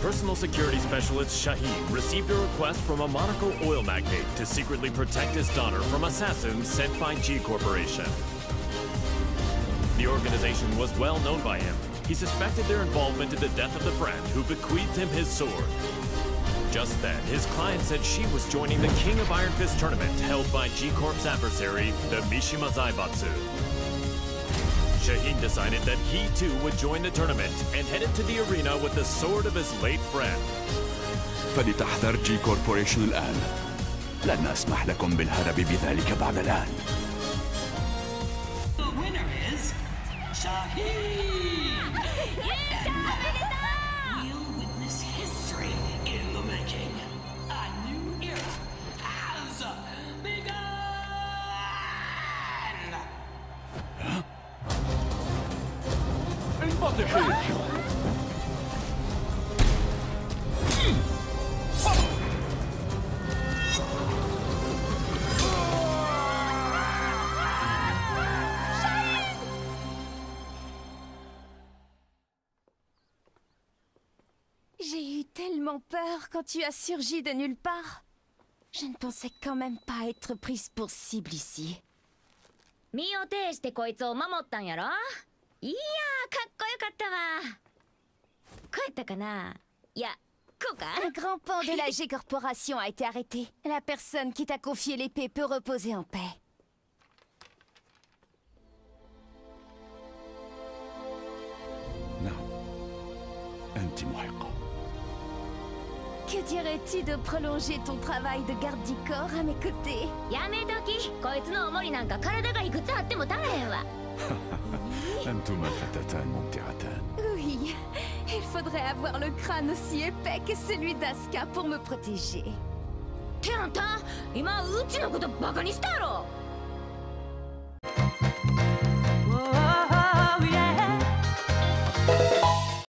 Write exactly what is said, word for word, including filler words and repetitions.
Personal Security Specialist Shaheen received a request from a Monaco oil magnate to secretly protect his daughter from assassins sent by G Corporation. The organization was well known by him. He suspected their involvement in the death of the friend who bequeathed him his sword. Just then, his client said she was joining the King of Iron Fist tournament held by G Corp's adversary, the Mishima Zaibatsu. Shaheen decided that he too would join the tournament and headed to the arena with the sword of his late friend. فلتحذر جي كوربوريشن الآن. لن أسمح لكم بالهرب بذلك بعد الآن. The winner is Shaheen. We'll witness history in the making. A new era has begun. J'ai eu tellement peur quand tu as surgi de nulle part. Je ne pensais quand même pas être prise pour cible ici. 身を挺してこいつを守ったんやろ? いやー、かっこよかったわ。こうやったかな? いや、こうか? Un grand pan de la G Corporation a été arrêté. La personne qui t'a confié l'épée peut reposer en paix. Que dirais-tu de prolonger ton travail de garde du corps à mes côtés? やめとき。こいつの重りなんか体がいくつあっても足らへんわ。 أنتما فتاتان ممتعتان. Oui, il faudrait avoir le crâne aussi épais que celui d'Asuka pour me protéger. てあんた、今うちのことバカにしたやろ?